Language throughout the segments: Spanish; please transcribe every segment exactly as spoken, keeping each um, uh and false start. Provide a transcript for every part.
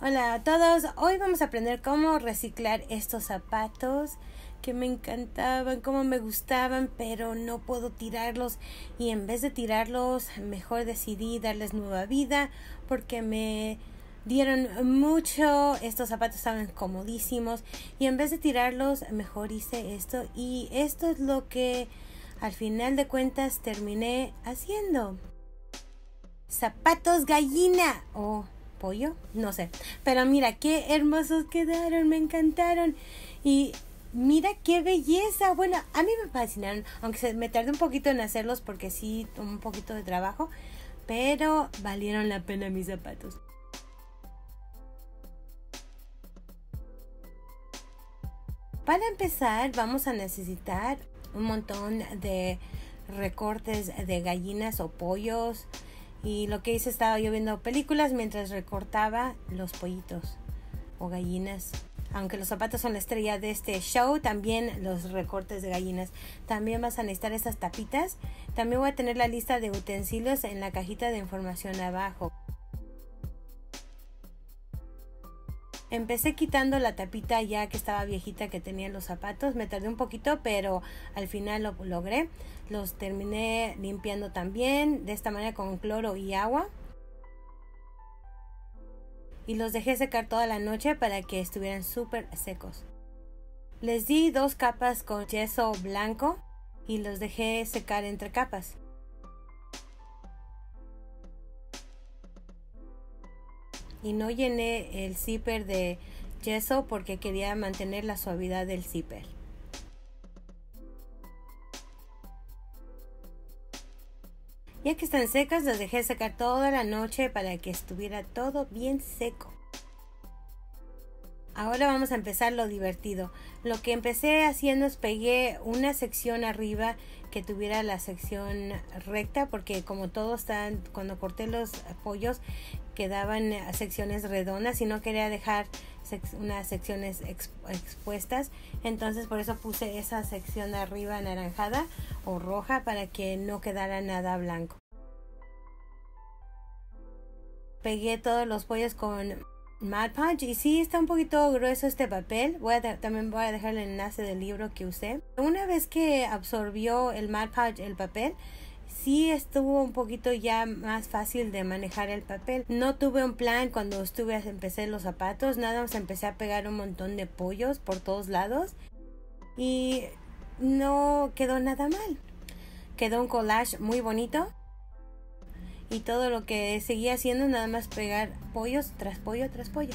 Hola a todos, hoy vamos a aprender cómo reciclar estos zapatos que me encantaban, cómo me gustaban, pero no puedo tirarlos y en vez de tirarlos mejor decidí darles nueva vida porque me dieron mucho, estos zapatos estaban comodísimos y en vez de tirarlos mejor hice esto y esto es lo que al final de cuentas terminé haciendo. Zapatos gallina o pollo, no sé, pero mira qué hermosos quedaron, me encantaron y mira qué belleza. Bueno, a mí me fascinaron, aunque se me tardé un poquito en hacerlos porque sí tomó un poquito de trabajo, pero valieron la pena mis zapatos. Para empezar vamos a necesitar un montón de recortes de gallinas o pollos. Y lo que hice, estaba yo viendo películas mientras recortaba los pollitos o gallinas. Aunque los zapatos son la estrella de este show, también los recortes de gallinas. También vas a necesitar esas tapitas. También voy a tener la lista de utensilios en la cajita de información abajo. Empecé quitando la tapita ya que estaba viejita que tenía los zapatos. Me tardé un poquito, pero al final lo logré. Los terminé limpiando también, de esta manera con cloro y agua. Y los dejé secar toda la noche para que estuvieran súper secos. Les di dos capas con yeso blanco y los dejé secar entre capas. Y no llené el zipper de yeso porque quería mantener la suavidad del zipper. Ya que están secas, las dejé secar toda la noche para que estuviera todo bien seco. Ahora vamos a empezar lo divertido. Lo que empecé haciendo es pegué una sección arriba que tuviera la sección recta, porque como todo está, cuando corté los pollos quedaban secciones redondas y no quería dejar sec unas secciones exp expuestas. Entonces por eso puse esa sección de arriba anaranjada o roja para que no quedara nada blanco. Pegué todos los pollos con Mod Podge y sí está un poquito grueso este papel. Voy a también voy a dejar el enlace del libro que usé. Una vez que absorbió el Mod Podge el papel, sí estuvo un poquito ya más fácil de manejar el papel. No tuve un plan cuando estuve empecé los zapatos, nada más empecé a pegar un montón de pollos por todos lados y no quedó nada mal. Quedó un collage muy bonito. Y todo lo que seguía haciendo, nada más pegar pollos tras pollo tras pollo.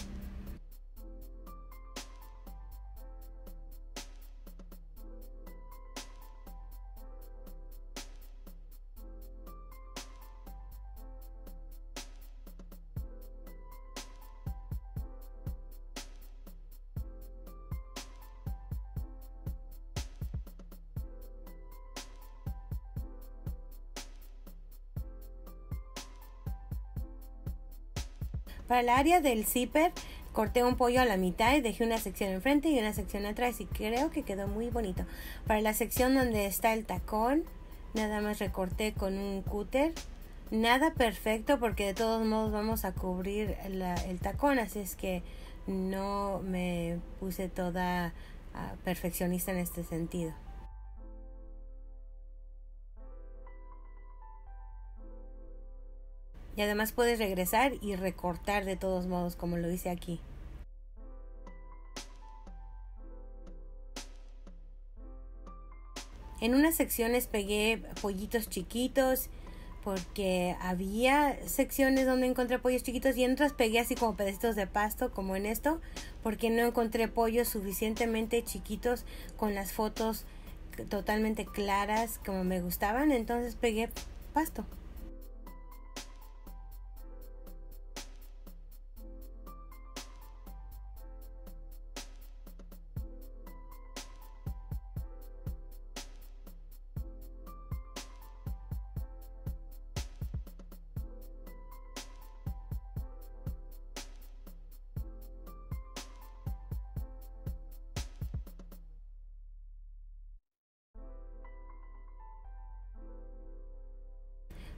Para el área del zipper corté un pollo a la mitad y dejé una sección enfrente y una sección atrás y creo que quedó muy bonito. Para la sección donde está el tacón nada más recorté con un cúter. Nada perfecto porque de todos modos vamos a cubrir la, el tacón, así es que no me puse toda uh, perfeccionista en este sentido. Y además puedes regresar y recortar de todos modos como lo hice aquí. En unas secciones pegué pollitos chiquitos porque había secciones donde encontré pollos chiquitos y en otras pegué así como pedacitos de pasto como en esto porque no encontré pollos suficientemente chiquitos con las fotos totalmente claras como me gustaban, entonces pegué pasto.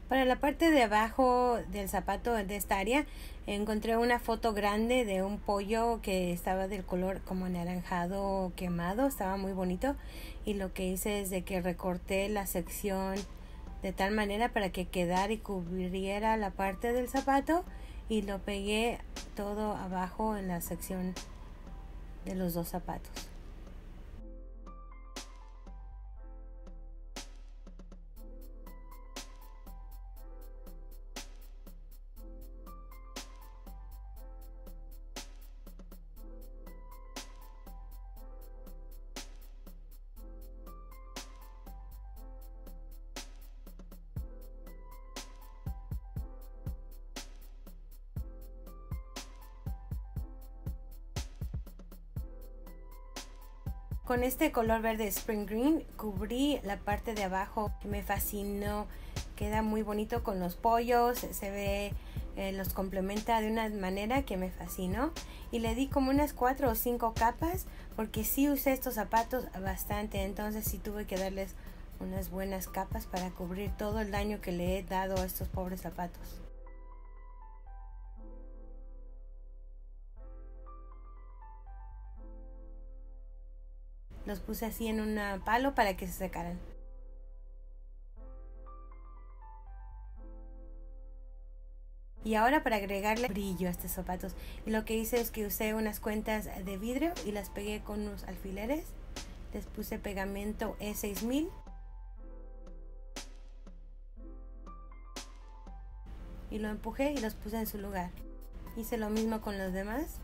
Para la parte de abajo del zapato, de esta área, encontré una foto grande de un pollo que estaba del color como anaranjado quemado. Estaba muy bonito, y lo que hice es de que recorté la sección de tal manera para que quedara y cubriera la parte del zapato, y lo pegué todo abajo en la sección de los dos zapatos. Con este color verde Spring Green cubrí la parte de abajo. Me fascinó, queda muy bonito con los pollos, se ve, eh, los complementa de una manera que me fascinó. Y le di como unas cuatro o cinco capas, porque sí usé estos zapatos bastante, entonces sí tuve que darles unas buenas capas para cubrir todo el daño que le he dado a estos pobres zapatos. Los puse así en un palo para que se secaran. Y ahora, para agregarle brillo a estos zapatos, lo que hice es que usé unas cuentas de vidrio y las pegué con unos alfileres. Les puse pegamento E seis mil. Y lo empujé y los puse en su lugar. Hice lo mismo con los demás.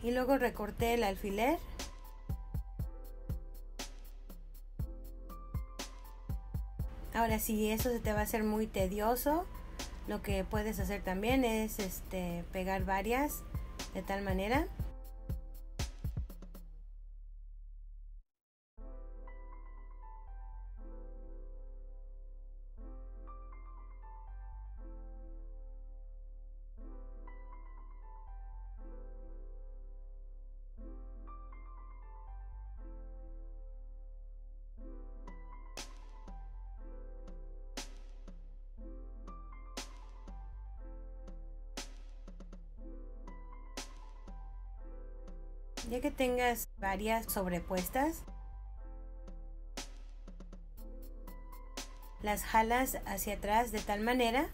Y luego recorté el alfiler. Ahora, si eso se te va a hacer muy tedioso, lo que puedes hacer también es este, pegar varias de tal manera. Ya que tengas varias sobrepuestas, las jalas hacia atrás de tal manera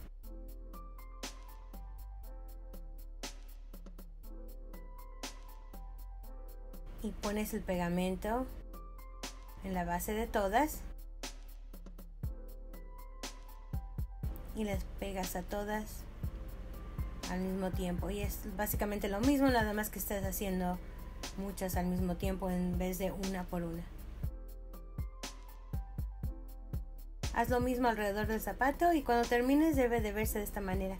y pones el pegamento en la base de todas y las pegas a todas al mismo tiempo. Y es básicamente lo mismo, nada más que estás haciendo muchas al mismo tiempo en vez de una por una. Haz lo mismo alrededor del zapato, y cuando termines debe de verse de esta manera.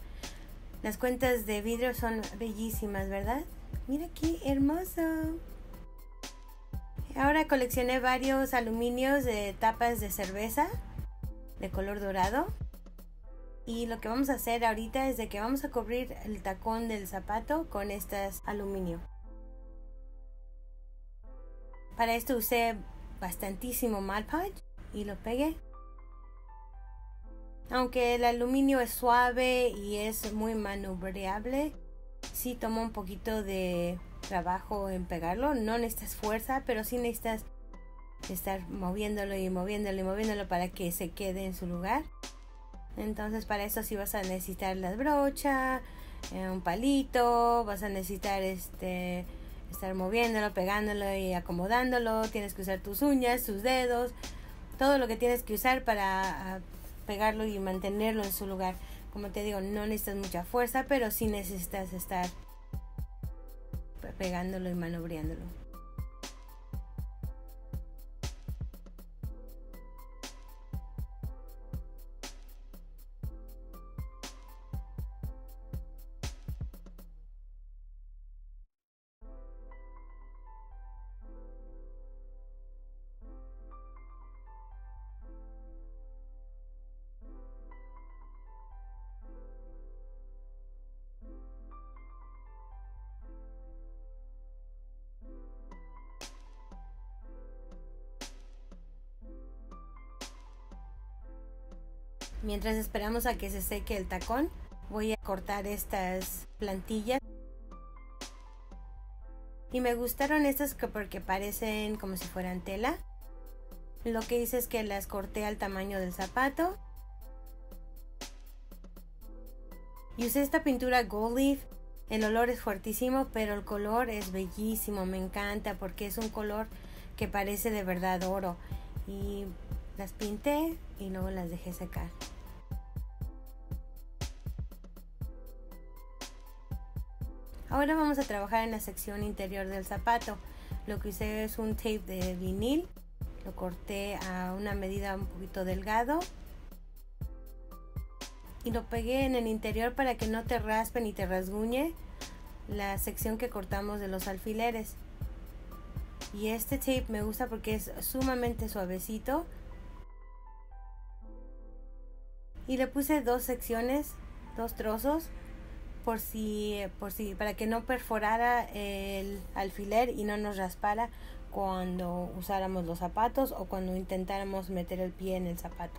Las cuentas de vidrio son bellísimas, ¿verdad? Mira qué hermoso. Ahora coleccioné varios aluminios de tapas de cerveza de color dorado, y lo que vamos a hacer ahorita es de que vamos a cubrir el tacón del zapato con estas aluminio. Para esto usé bastantísimo Mod Podge y lo pegué. Aunque el aluminio es suave y es muy maniobrable, sí tomó un poquito de trabajo en pegarlo. No necesitas fuerza, pero sí necesitas estar moviéndolo y moviéndolo y moviéndolo para que se quede en su lugar. Entonces, para eso sí vas a necesitar la brocha, un palito, vas a necesitar este... estar moviéndolo, pegándolo y acomodándolo. Tienes que usar tus uñas, tus dedos, todo lo que tienes que usar para pegarlo y mantenerlo en su lugar. Como te digo, no necesitas mucha fuerza, pero sí necesitas estar pegándolo y maniobriándolo. Mientras esperamos a que se seque el tacón, voy a cortar estas plantillas. Y me gustaron estas porque parecen como si fueran tela. Lo que hice es que las corté al tamaño del zapato. Y usé esta pintura Gold Leaf. El olor es fuertísimo, pero el color es bellísimo. Me encanta porque es un color que parece de verdad oro. Y las pinté y luego las dejé secar. Ahora vamos a trabajar en la sección interior del zapato. Lo que hice es un tape de vinil. Lo corté a una medida un poquito delgado. Y lo pegué en el interior para que no te raspe ni te rasguñe la sección que cortamos de los alfileres. Y este tape me gusta porque es sumamente suavecito. Y le puse dos secciones, dos trozos, por si, por si, para que no perforara el alfiler y no nos raspara cuando usáramos los zapatos o cuando intentáramos meter el pie en el zapato.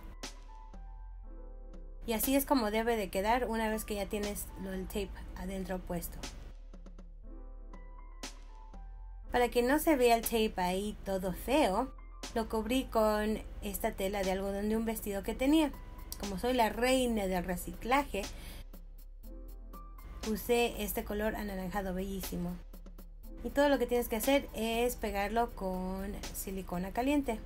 Y así es como debe de quedar una vez que ya tienes el tape adentro puesto. Para que no se vea el tape ahí todo feo, lo cubrí con esta tela de algodón de un vestido que tenía. Como soy la reina del reciclaje, usé este color anaranjado bellísimo. Y todo lo que tienes que hacer es pegarlo con silicona caliente.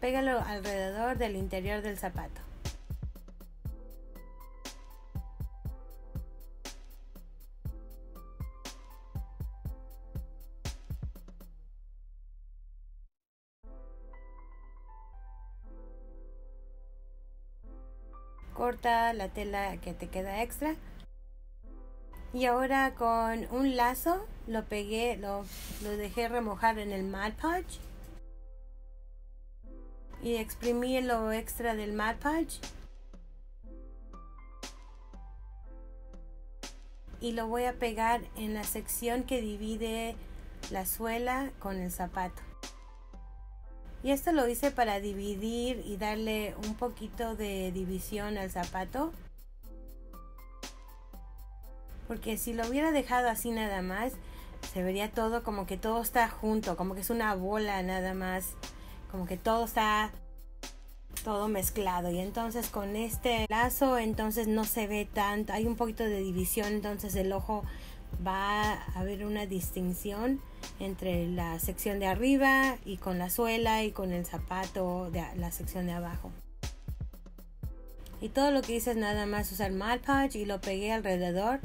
Pégalo alrededor del interior del zapato. Corta la tela que te queda extra. Y ahora con un lazo lo pegué, lo, lo dejé remojar en el Mod Podge. Y exprimí lo extra del Mod Podge y lo voy a pegar en la sección que divide la suela con el zapato. Y esto lo hice para dividir y darle un poquito de división al zapato, porque si lo hubiera dejado así nada más se vería todo como que todo está junto, como que es una bola nada más, como que todo está todo mezclado. Y entonces con este lazo entonces no se ve tanto, hay un poquito de división, entonces el ojo va a haber una distinción entre la sección de arriba y con la suela y con el zapato de la sección de abajo. Y todo lo que hice es nada más usar Mod Podge y lo pegué alrededor.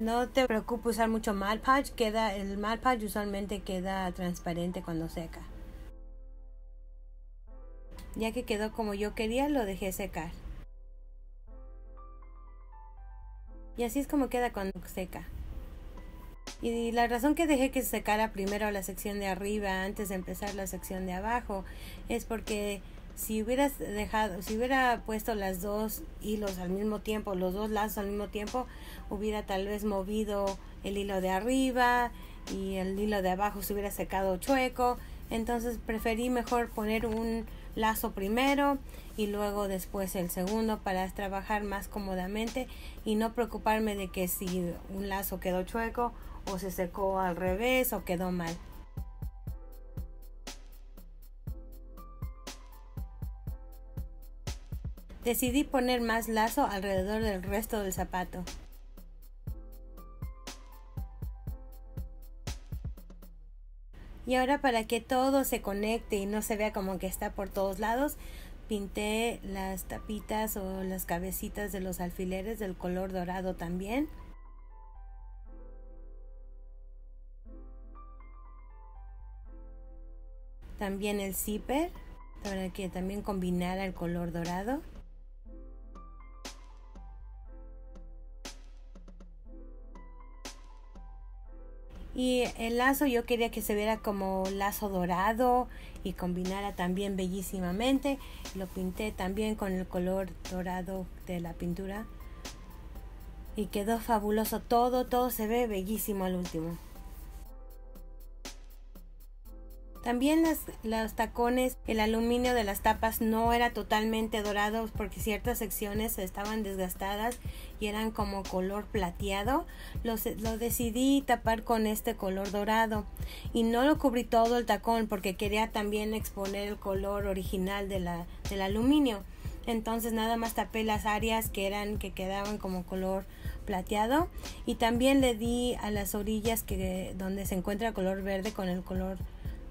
No te preocupes usar mucho Mod Podge, queda, el Mod Podge usualmente queda transparente cuando seca. Ya que quedó como yo quería, lo dejé secar. Y así es como queda cuando seca. Y la razón que dejé que se secara primero la sección de arriba antes de empezar la sección de abajo es porque si hubieras dejado, si hubiera puesto las dos hilos al mismo tiempo, los dos lazos al mismo tiempo, hubiera tal vez movido el hilo de arriba y el hilo de abajo se hubiera secado chueco. Entonces preferí mejor poner un lazo primero y luego después el segundo para trabajar más cómodamente y no preocuparme de que si un lazo quedó chueco o se secó al revés o quedó mal. Decidí poner más lazo alrededor del resto del zapato. Y ahora, para que todo se conecte y no se vea como que está por todos lados, pinté las tapitas o las cabecitas de los alfileres del color dorado también. También el zipper, para que también combinara el color dorado. Y el lazo yo quería que se viera como lazo dorado y combinara también bellísimamente. Lo pinté también con el color dorado de la pintura y quedó fabuloso todo, todo se ve bellísimo al último. También las, los tacones, el aluminio de las tapas no era totalmente dorado porque ciertas secciones estaban desgastadas y eran como color plateado. Los, lo decidí tapar con este color dorado y no lo cubrí todo el tacón porque quería también exponer el color original de la, del aluminio. Entonces nada más tapé las áreas que eran que quedaban como color plateado y también le di a las orillas que, donde se encuentra el color verde con el color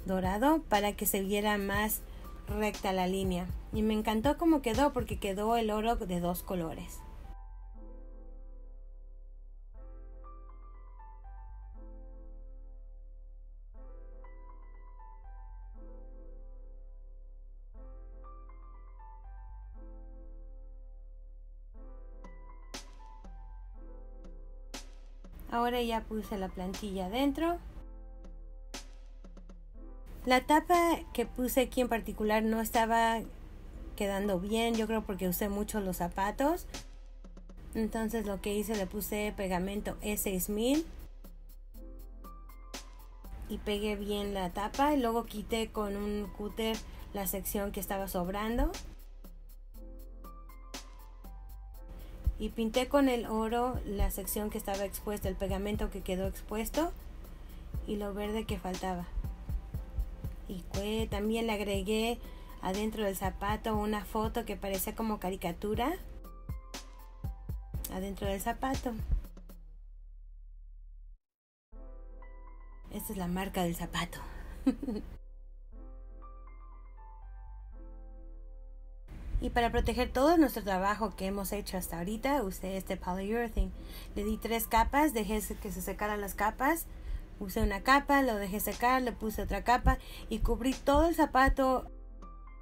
dorado para que se viera más recta la línea. Y me encantó cómo quedó porque quedó el oro de dos colores. Ahora ya puse la plantilla adentro. La tapa que puse aquí en particular no estaba quedando bien, yo creo porque usé mucho los zapatos. Entonces lo que hice, le puse pegamento E seis mil y pegué bien la tapa. Y luego quité con un cúter la sección que estaba sobrando. Y pinté con el oro la sección que estaba expuesta, el pegamento que quedó expuesto y lo verde que faltaba. Y fue, también le agregué adentro del zapato una foto que parecía como caricatura adentro del zapato. Esta es la marca del zapato. Y para proteger todo nuestro trabajo que hemos hecho hasta ahorita, usé este polyurethane. Le di tres capas, dejé que se secaran las capas. Usé una capa, lo dejé secar, le puse otra capa y cubrí todo el zapato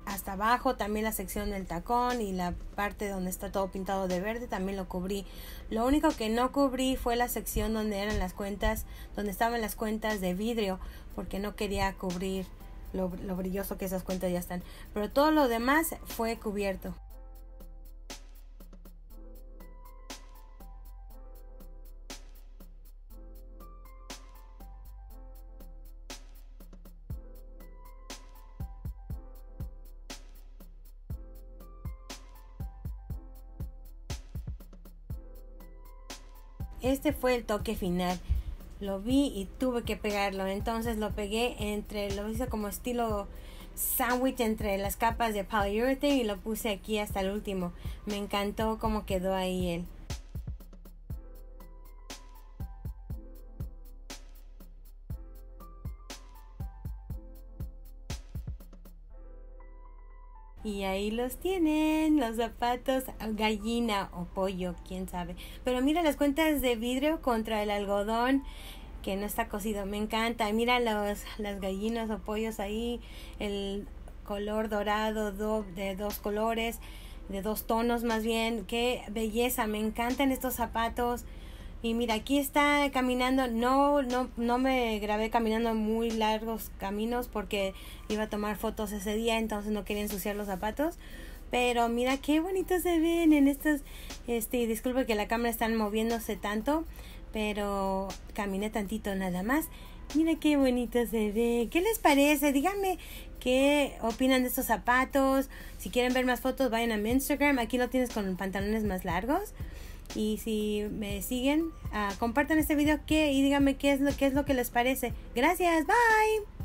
hasta abajo, también la sección del tacón y la parte donde está todo pintado de verde también lo cubrí. Lo único que no cubrí fue la sección donde eran las cuentas, donde estaban las cuentas de vidrio, porque no quería cubrir lo, lo brilloso que esas cuentas ya están. Pero todo lo demás fue cubierto. Este fue el toque final. Lo vi y tuve que pegarlo. Entonces lo pegué entre, lo hice como estilo sándwich entre las capas de polyurethane y lo puse aquí hasta el último. Me encantó cómo quedó ahí él. Y ahí los tienen, los zapatos gallina o pollo, quién sabe. Pero mira las cuentas de vidrio contra el algodón que no está cocido, me encanta. Mira los, las gallinas o pollos ahí, el color dorado do, de dos colores, de dos tonos más bien. Qué belleza, me encantan estos zapatos. Y mira, aquí está caminando, no, no, no me grabé caminando muy largos caminos porque iba a tomar fotos ese día, entonces no quería ensuciar los zapatos. Pero mira qué bonitos se ven en estos, este, disculpe que la cámara está moviéndose tanto, pero caminé tantito nada más. Mira qué bonito se ve. ¿Qué les parece? Díganme qué opinan de estos zapatos. Si quieren ver más fotos, vayan a mi Instagram. Aquí lo tienes con pantalones más largos. Y si me siguen, uh, compartan este video que, y díganme qué es, lo, qué es lo que les parece. Gracias, bye.